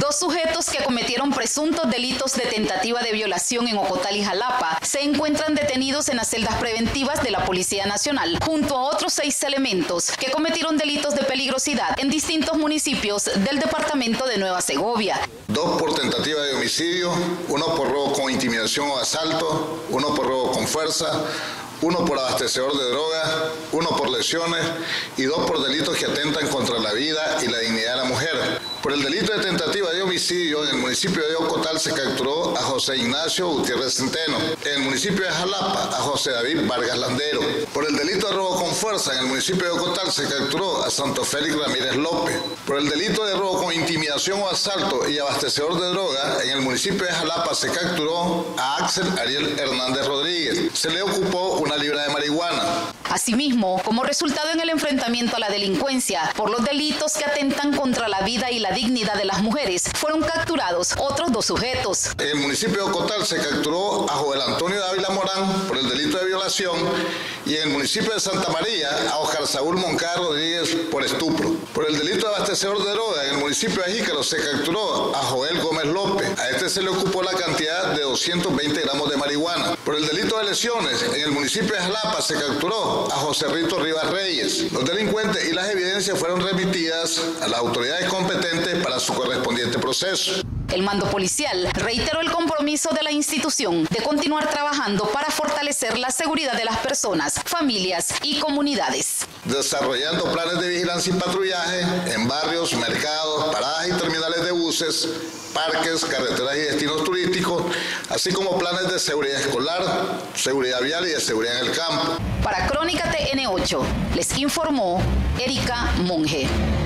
Dos sujetos que cometieron presuntos delitos de tentativa de violación en Ocotal y Jalapa se encuentran detenidos en las celdas preventivas de la Policía Nacional, junto a otros 6 elementos que cometieron delitos de peligrosidad en distintos municipios del departamento de Nueva Segovia. 2 por tentativa de homicidio, 1 por robo con intimidación o asalto, 1 por robo con fuerza, 1 por abastecedor de drogas, 1 por lesiones y 2 por delitos que atentan contra la vida y la dignidad de la mujer. Por el delito de tentativa de homicidio, en el municipio de Ocotal se capturó a José Ignacio Gutiérrez Centeno, en el municipio de Jalapa a José David Vargas Landero. Por el delito de robo con fuerza, en el municipio de Ocotal se capturó a Santo Félix Ramírez López. Por el delito de robo con intimidación o asalto y abastecedor de droga, en el municipio de Jalapa se capturó a Axel Ariel Hernández Rodríguez. Se le ocupó una libra de marihuana. Asimismo, como resultado en el enfrentamiento a la delincuencia por los delitos que atentan contra la vida y la dignidad de las mujeres, fueron capturados otros 2 sujetos. En el municipio de Ocotal se capturó a Joel Antonio Dávila Morán por el delito de violación y en el municipio de Santa María a Oscar Saúl Moncada Rodríguez por estupro. Por el delito de abastecedor de droga en el municipio de Jícaro se capturó a Joel Gómez López. A este se le ocupó la cantidad de 220 gramos de marihuana. Por el delito de lesiones en el municipio de Jalapa se capturó a José Rito Rivas Reyes. Los delincuentes y las evidencias fueron remitidas a las autoridades competentes para su correspondiente proceso. El mando policial reiteró el compromiso de la institución de continuar trabajando para fortalecer la seguridad de las personas, familias y comunidades, desarrollando planes de vigilancia y patrullaje en barrios, mercados, paradas y terminales de buses, parques, carreteras y destinos turísticos, así como planes de seguridad escolar, seguridad vial y de seguridad en el campo. Para Crónica TN8, les informó Erika Monge.